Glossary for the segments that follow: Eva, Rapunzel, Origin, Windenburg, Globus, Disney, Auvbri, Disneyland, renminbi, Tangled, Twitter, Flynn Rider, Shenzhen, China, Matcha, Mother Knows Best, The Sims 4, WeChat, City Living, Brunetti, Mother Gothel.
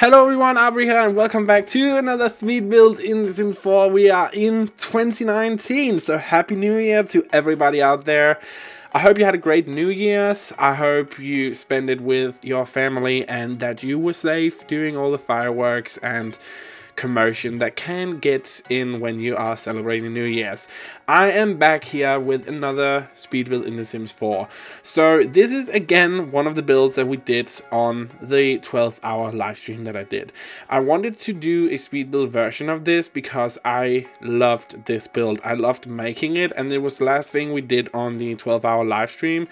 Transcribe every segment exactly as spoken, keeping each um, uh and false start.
Hello everyone, Auvbri here and welcome back to another sweet build in The Sims four. We are in twenty nineteen, so happy new year to everybody out there. I hope you had a great New Year's. I hope you spent it with your family and that you were safe during all the fireworks and commotion that can get in when you are celebrating New Year's. I am back here with another speed build in The Sims four. So this is again one of the builds that we did on the twelve hour live stream that I did. I wanted to do a speed build version of this because I loved this build. I loved making it, and it was the last thing we did on the twelve hour live stream.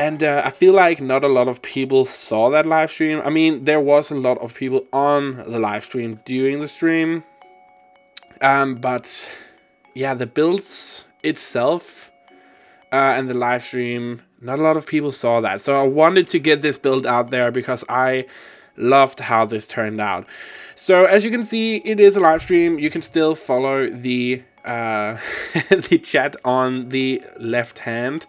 And uh, I feel like not a lot of people saw that live stream. I mean, there was a lot of people on the live stream during the stream. Um, but yeah, the builds itself uh, and the live stream, not a lot of people saw that. So I wanted to get this build out there because I loved how this turned out. So as you can see, it is a live stream. You can still follow the, uh, the chat on the left hand.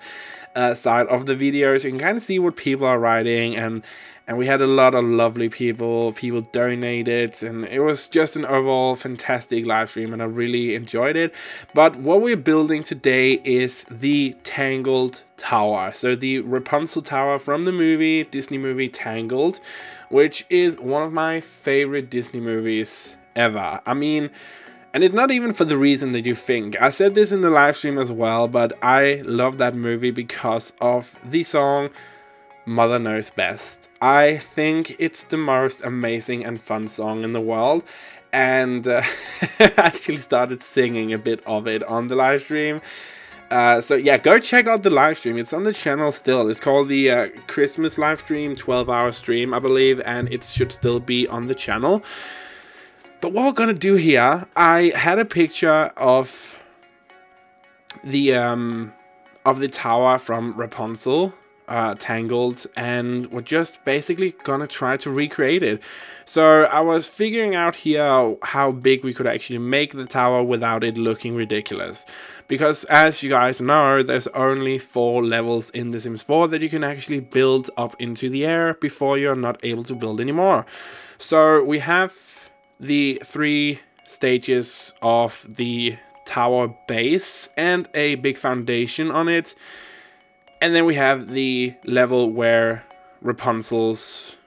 Uh, side of the videos, you can kind of see what people are writing, and and we had a lot of lovely people people donated, and it was just an overall fantastic live stream, and I really enjoyed it. But what we're building today is the Tangled Tower, so the Rapunzel Tower from the movie Disney movie Tangled, which is one of my favorite Disney movies ever. I mean, and it's not even for the reason that you think. I said this in the live stream as well, but I love that movie because of the song Mother Knows Best. I think it's the most amazing and fun song in the world. And uh, I actually started singing a bit of it on the live stream. Uh, so yeah, go check out the live stream. It's on the channel still. It's called the uh, Christmas live stream, twelve hour stream, I believe. And it should still be on the channel. But what we're gonna do here, I had a picture of the um, of the tower from Rapunzel, uh, Tangled, and we're just basically gonna try to recreate it. So I was figuring out here how big we could actually make the tower without it looking ridiculous. Because as you guys know, there's only four levels in The Sims four that you can actually build up into the air before you're not able to build anymore. So we have the three stages of the tower base and a big foundation on it, and then we have the level where Rapunzel's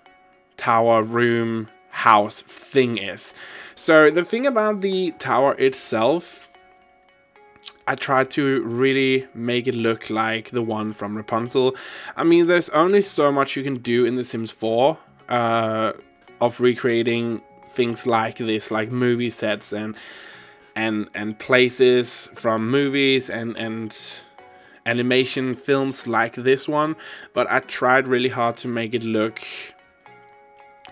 tower room house thing is. So the thing about the tower itself, I tried to really make it look like the one from Rapunzel. I mean, there's only so much you can do in The Sims four uh, of recreating things like this, like movie sets and and and places from movies and and animation films like this one. But I tried really hard to make it look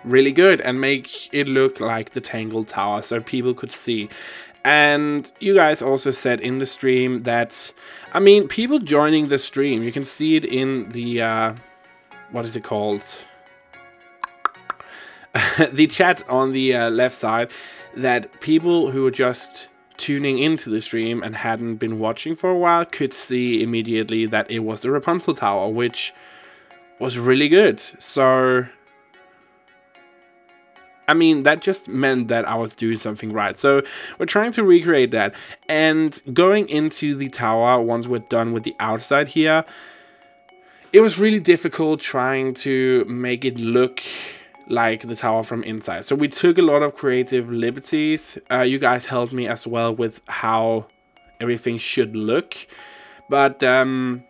really good and make it look like the Tangled Tower so people could see. And you guys also said in the stream that, I mean, people joining the stream, you can see it in the uh, what is it called? the chat on the uh, left side, that people who were just tuning into the stream and hadn't been watching for a while could see immediately that it was the Rapunzel Tower, which was really good. So I mean, that just meant that I was doing something right. So we're trying to recreate that, and going into the tower once we're done with the outside here, it was really difficult trying to make it look like the tower from inside. So we took a lot of creative liberties. Uh, you guys helped me as well with how everything should look. But um,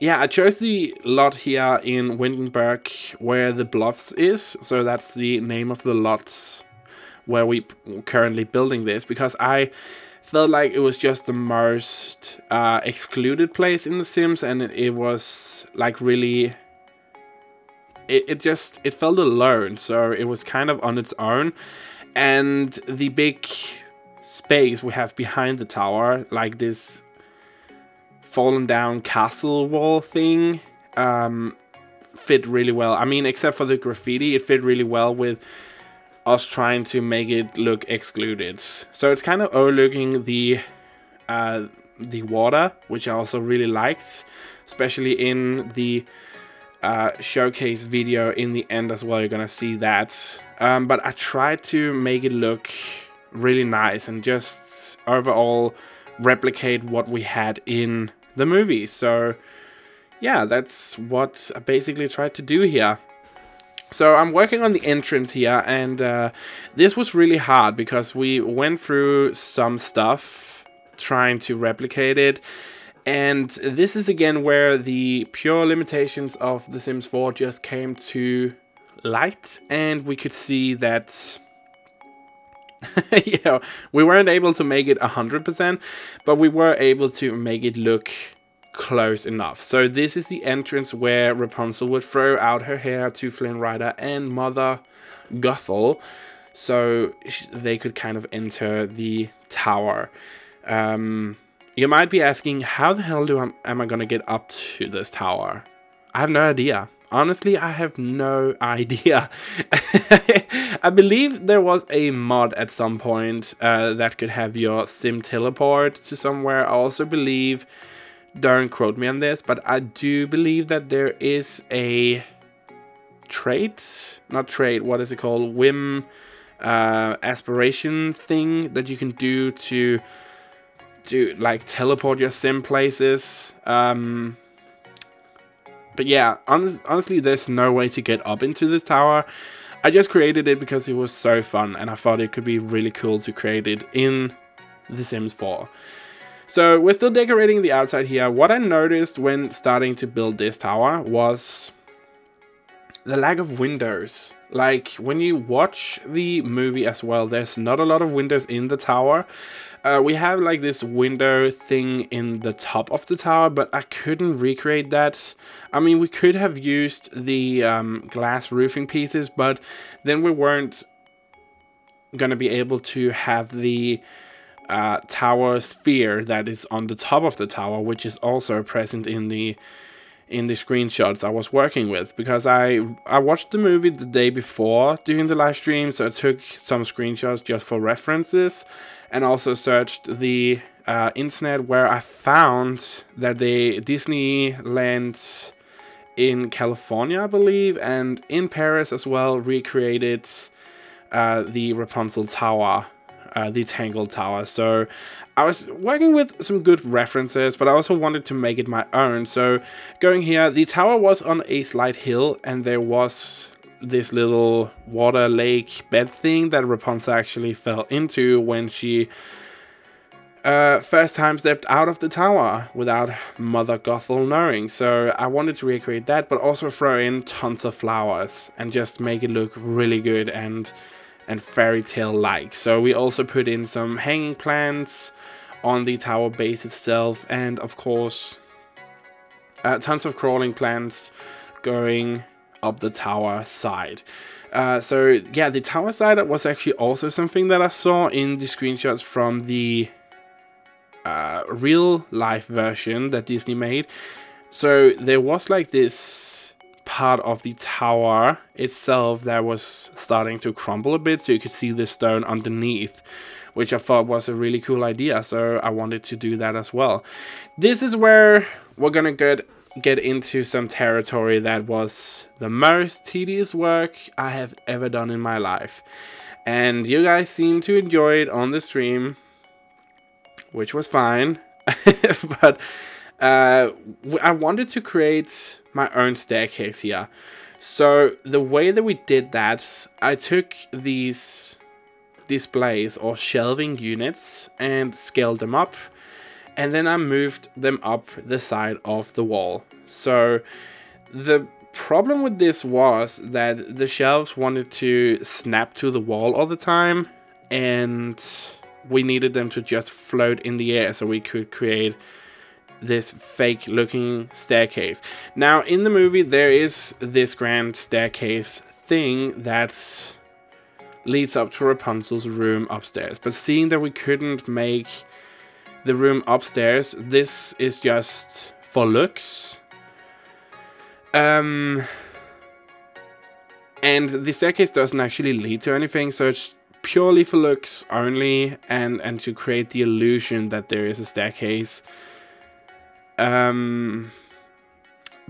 yeah, I chose the lot here in Windenburg where the bluffs is. So that's the name of the lot where we we're currently building this, because I felt like it was just the most uh, excluded place in The Sims, and it, it was like really... It, it just, it felt alone, so it was kind of on its own. And the big space we have behind the tower, like this fallen down castle wall thing, um, fit really well. I mean, except for the graffiti, it fit really well with us trying to make it look excluded. So it's kind of overlooking the, uh, the water, which I also really liked, especially in the uh, showcase video in the end as well. You're gonna see that. Um, but I tried to make it look really nice and just overall replicate what we had in the movie. So yeah, that's what I basically tried to do here. So I'm working on the entrance here, and uh, this was really hard because we went through some stuff trying to replicate it. And this is again where the pure limitations of The Sims four just came to light, and we could see that you know, we weren't able to make it one hundred percent, but we were able to make it look close enough. So this is the entrance where Rapunzel would throw out her hair to Flynn Rider and Mother Gothel, so they could kind of enter the tower. Um, you might be asking, how the hell do I, am I gonna get up to this tower? I have no idea. Honestly, I have no idea. I believe there was a mod at some point uh, that could have your sim teleport to somewhere. I also believe, don't quote me on this, but I do believe that there is a trait, not trait, what is it called? Whim, uh, aspiration thing that you can do to, to like teleport your sim places. Um, but yeah, hon honestly, there's no way to get up into this tower. I just created it because it was so fun, and I thought it could be really cool to create it in The Sims four. So we're still decorating the outside here. What I noticed when starting to build this tower was the lack of windows. Like, when you watch the movie as well, there's not a lot of windows in the tower. Uh, we have like this window thing in the top of the tower, but I couldn't recreate that. I mean, we could have used the um, glass roofing pieces, but then we weren't gonna be able to have the Uh, tower sphere that is on the top of the tower, which is also present in the in the screenshots I was working with, because I I watched the movie the day before during the live stream, so I took some screenshots just for references, and also searched the uh, internet, where I found that the Disneyland in California, I believe, and in Paris as well, recreated uh, the Rapunzel Tower. Uh, the Tangled Tower. So I was working with some good references, but I also wanted to make it my own. So going here, the tower was on a slight hill, and there was this little water lake bed thing that Rapunzel actually fell into when she uh, first time stepped out of the tower without Mother Gothel knowing. So I wanted to recreate that, but also throw in tons of flowers and just make it look really good and and fairy tale like. So we also put in some hanging plants on the tower base itself, and of course uh, tons of crawling plants going up the tower side. Uh, so yeah, the tower side was actually also something that I saw in the screenshots from the uh, real life version that Disney made. So there was like this part of the tower itself that was starting to crumble a bit, so you could see the stone underneath, which I thought was a really cool idea, so I wanted to do that as well. This is where we're gonna get get into some territory that was the most tedious work I have ever done in my life, and you guys seem to enjoy it on the stream, which was fine. But Uh, I wanted to create my own staircase here. So the way that we did that, I took these displays or shelving units and scaled them up, and then I moved them up the side of the wall. So the problem with this was that the shelves wanted to snap to the wall all the time, and we needed them to just float in the air so we could create this fake looking staircase. Now in the movie there is this grand staircase thing that leads up to Rapunzel's room upstairs, but seeing that we couldn't make the room upstairs, this is just for looks. Um, and the staircase doesn't actually lead to anything, so it's purely for looks only, and, and to create the illusion that there is a staircase. Um,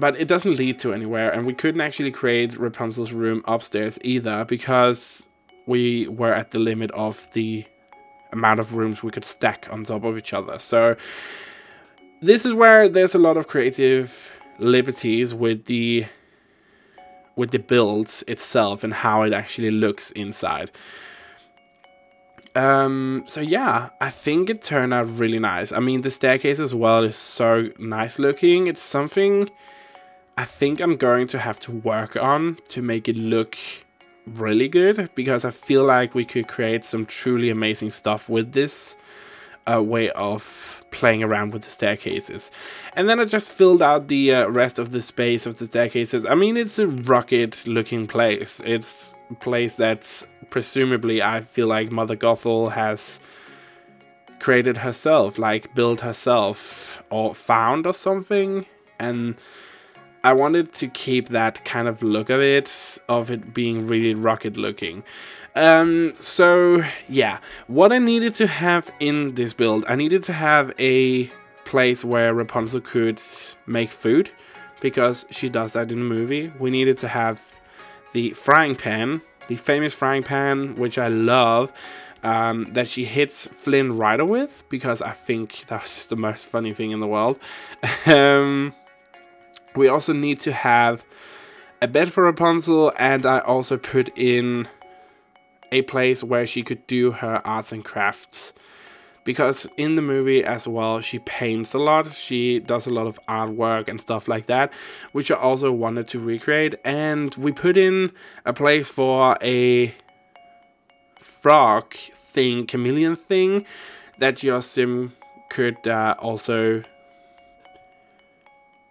But it doesn't lead to anywhere, and we couldn't actually create Rapunzel's room upstairs either, because we were at the limit of the amount of rooms we could stack on top of each other. So this is where there's a lot of creative liberties with the with the builds itself and how it actually looks inside. Um, so yeah, I think it turned out really nice. I mean, the staircase as well is so nice looking. It's something I think I'm going to have to work on to make it look really good, because I feel like we could create some truly amazing stuff with this uh, way of playing around with the staircases. And then I just filled out the uh, rest of the space of the staircases. I mean, it's a rugged looking place. It's a place that's presumably, I feel like Mother Gothel has created herself, like built herself or found or something. And I wanted to keep that kind of look of it, of it being really rocket looking. Um, so yeah, what I needed to have in this build, I needed to have a place where Rapunzel could make food, because she does that in the movie. We needed to have the frying pan, the famous frying pan, which I love, um, that she hits Flynn Rider with, because I think that's the most funny thing in the world. um... We also need to have a bed for Rapunzel, and I also put in a place where she could do her arts and crafts, because in the movie as well, she paints a lot, she does a lot of artwork and stuff like that, which I also wanted to recreate. And we put in a place for a frog thing, chameleon thing, that your sim could uh, also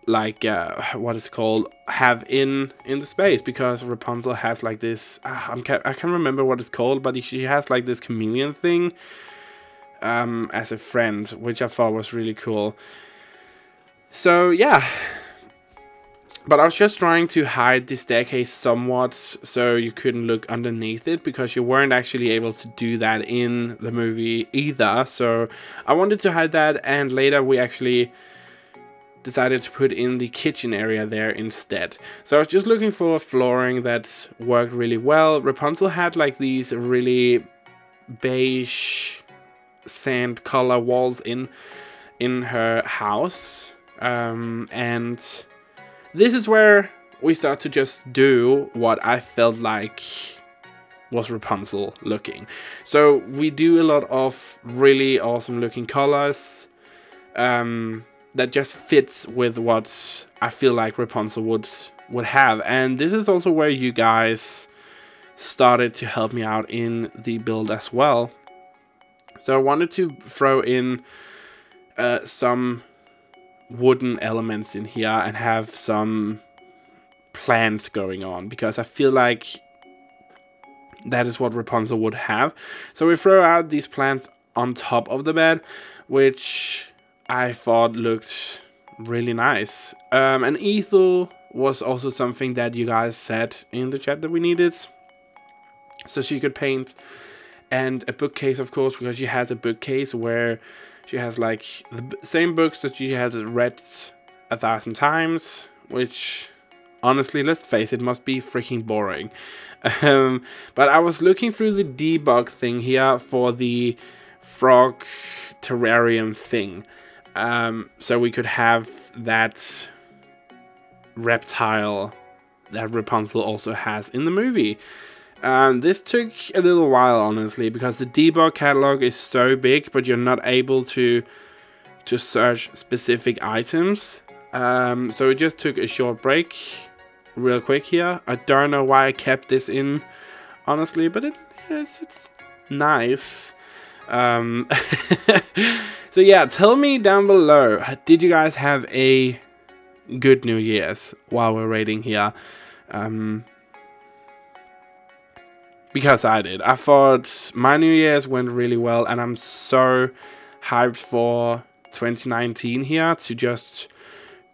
like uh, what is it called, have in in the space, because Rapunzel has like this uh, I'm ca I can't remember what it's called, but she has like this chameleon thing um, as a friend, which I thought was really cool. So yeah, but I was just trying to hide the staircase somewhat so you couldn't look underneath it, because you weren't actually able to do that in the movie either. So I wanted to hide that, and later we actually decided to put in the kitchen area there instead. So I was just looking for flooring that worked really well. Rapunzel had like these really beige sand color walls in in her house, um, and this is where we start to just do what I felt like was Rapunzel looking. So we do a lot of really awesome looking colors. Um, that just fits with what I feel like Rapunzel would would have. And this is also where you guys started to help me out in the build as well. So I wanted to throw in uh, some wooden elements in here and have some plants going on, because I feel like that is what Rapunzel would have. So we throw out these plants on top of the bed, which I thought looked really nice. Um, and Ethel was also something that you guys said in the chat that we needed, so she could paint. And a bookcase, of course, because she has a bookcase where she has like the same books that she has read a thousand times, which honestly, let's face it, must be freaking boring. Um, but I was looking through the debug thing here for the frog terrarium thing. Um, so we could have that reptile that Rapunzel also has in the movie. Um, this took a little while, honestly, because the debug catalog is so big, but you're not able to to search specific items. Um, so it just took a short break, real quick here. I don't know why I kept this in, honestly, but it is, it's nice. Um, so yeah, tell me down below, did you guys have a good New Year's while we're waiting here? Um, because I did. I thought my New Year's went really well, and I'm so hyped for twenty nineteen here to just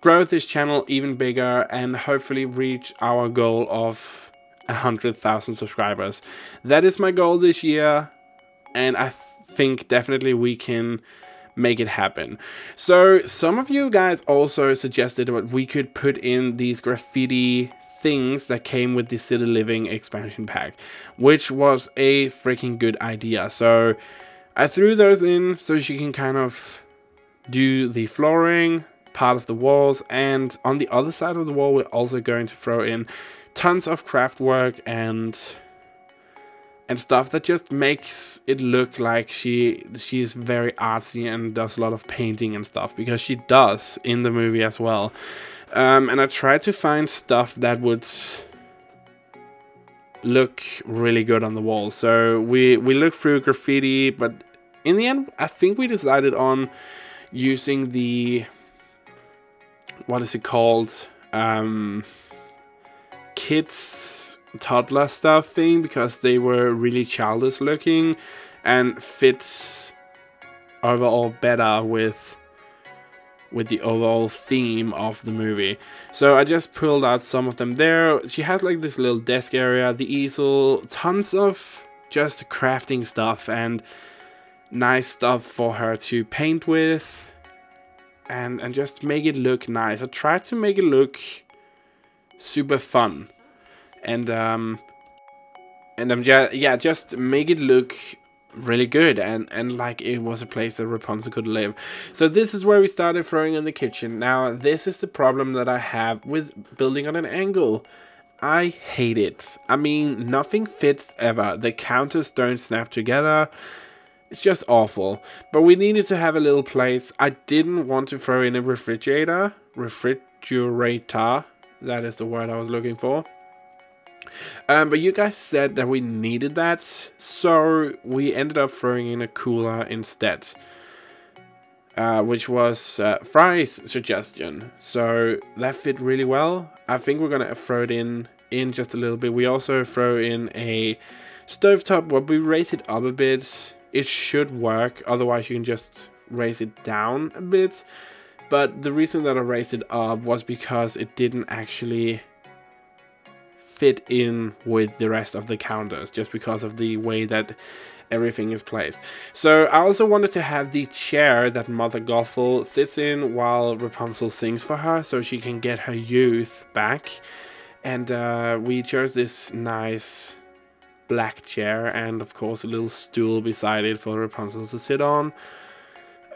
grow this channel even bigger and hopefully reach our goal of one hundred thousand subscribers. That is my goal this year, and I think definitely we can make it happen. So some of you guys also suggested that we could put in these graffiti things that came with the City Living expansion pack, which was a freaking good idea. So I threw those in so she can kind of do the flooring, part of the walls, and on the other side of the wall we're also going to throw in tons of craft work and and stuff that just makes it look like she she's very artsy and does a lot of painting and stuff, because she does in the movie as well. Um, and I tried to find stuff that would look really good on the wall. So we, we looked through graffiti, but in the end, I think we decided on using the, what is it called? Um, kids, toddler stuff thing, because they were really childish looking and fits overall better with with the overall theme of the movie. So I just pulled out some of them there. She has like this little desk area, the easel, tons of just crafting stuff and nice stuff for her to paint with and, and just make it look nice. I tried to make it look super fun and um, and I'm just, yeah, just make it look really good and and like it was a place that Rapunzel could live. So this is where we started throwing in the kitchen. Now this is the problem that I have with building on an angle. I hate it. I mean, nothing fits ever. The counters don't snap together. It's just awful. But we needed to have a little place. I didn't want to throw in a refrigerator. Refrigerator. That is the word I was looking for. Um, but you guys said that we needed that, so we ended up throwing in a cooler instead, uh, which was uh, Fry's suggestion, so that fit really well. I think we're gonna throw it in in just a little bit. We also throw in a stovetop where we raise it up a bit. It should work, otherwise you can just raise it down a bit, but the reason that I raised it up was because it didn't actually fit in with the rest of the counters, just because of the way that everything is placed. So I also wanted to have the chair that Mother Gothel sits in while Rapunzel sings for her, so she can get her youth back. And uh, we chose this nice black chair, and of course a little stool beside it for Rapunzel to sit on.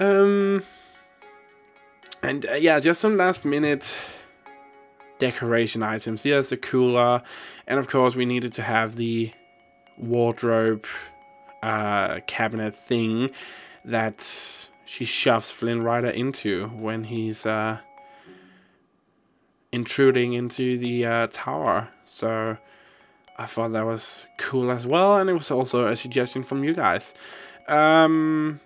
Um, and uh, yeah, just some last minute decoration items. Here's the cooler, and of course we needed to have the wardrobe uh, cabinet thing that she shoves Flynn Rider into when he's uh, intruding into the uh, tower. So I thought that was cool as well, and it was also a suggestion from you guys. Um,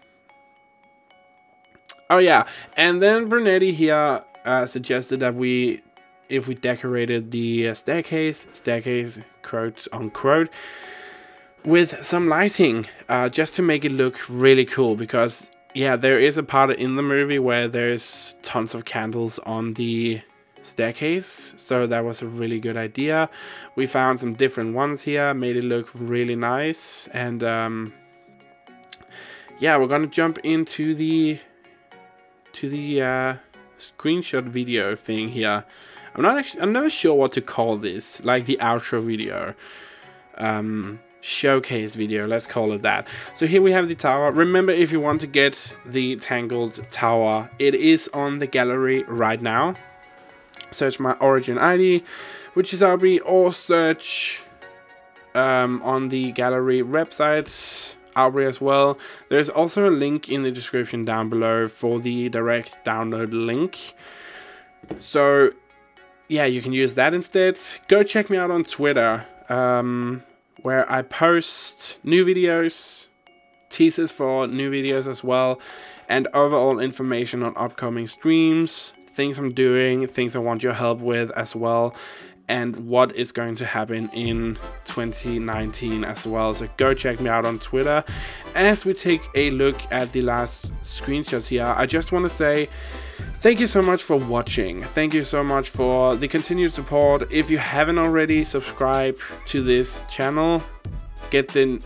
oh yeah, and then Brunetti here uh, suggested that we if we decorated the staircase, staircase quote unquote, with some lighting, uh, just to make it look really cool, because yeah, there is a part in the movie where there's tons of candles on the staircase, so that was a really good idea. We found some different ones here, made it look really nice, and um, yeah, we're gonna jump into the, to the uh, screenshot video thing here. I'm not actually, I'm never sure what to call this, like the outro video, um, showcase video, let's call it that. So here we have the tower. Remember, if you want to get the Tangled tower, it is on the gallery right now. Search my origin I D, which is Auvbri, or search um, on the gallery website, Auvbri as well. There's also a link in the description down below for the direct download link. So yeah, you can use that instead. Go check me out on Twitter, um, where I post new videos, teasers for new videos as well, and overall information on upcoming streams, things I'm doing, things I want your help with as well, and what is going to happen in twenty nineteen as well. So go check me out on Twitter. As we take a look at the last screenshots here, I just want to say thank you so much for watching. Thank you so much for the continued support. If you haven't already, subscribe to this channel. Get the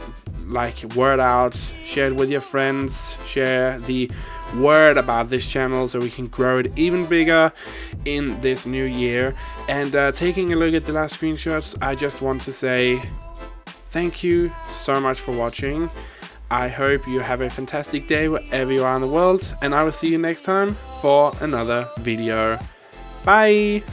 like word out. Share it with your friends. Share the word about this channel so we can grow it even bigger in this new year. And uh, taking a look at the last screenshots, I just want to say thank you so much for watching. I hope you have a fantastic day wherever you are in the world, and I will see you next time for another video. Bye!